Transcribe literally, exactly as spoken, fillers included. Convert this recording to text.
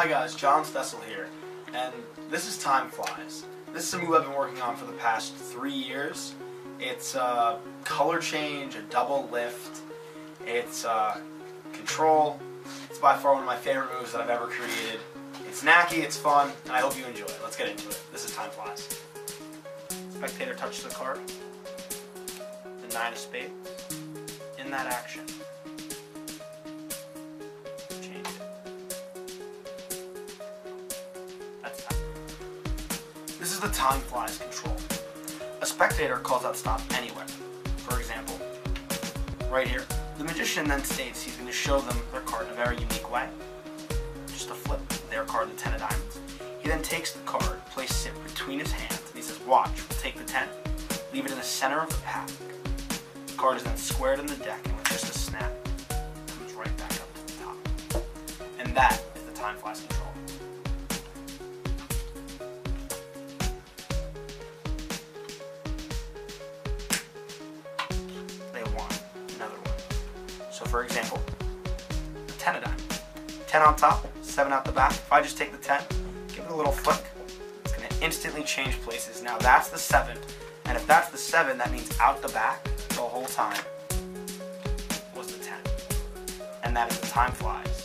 Hi guys, John Stessel here, and this is Time Flies. This is a movie I've been working on for the past three years. It's a uh, color change, a double lift, it's uh, control. It's by far one of my favorite movies that I've ever created. It's knacky, it's fun, and I hope you enjoy it. Let's get into it. This is Time Flies. Spectator touches the card. The nine of spades. In that action. This is the Time Flies control. A spectator calls out stop anywhere. For example, right here, the magician then states he's going to show them their card in a very unique way. Just a flip, their card, the ten of diamonds. He then takes the card, places it between his hands, and he says, watch, we'll take the ten, leave it in the center of the pack. The card is then squared in the deck, and with just a snap, it comes right back up to the top. And that is the Time Flies control. So for example, the ten of diamonds. ten on top, seven out the back. If I just take the ten, give it a little flick, it's going to instantly change places. Now that's the seven, and if that's the seven, that means out the back the whole time was the ten. And that is the Time Flies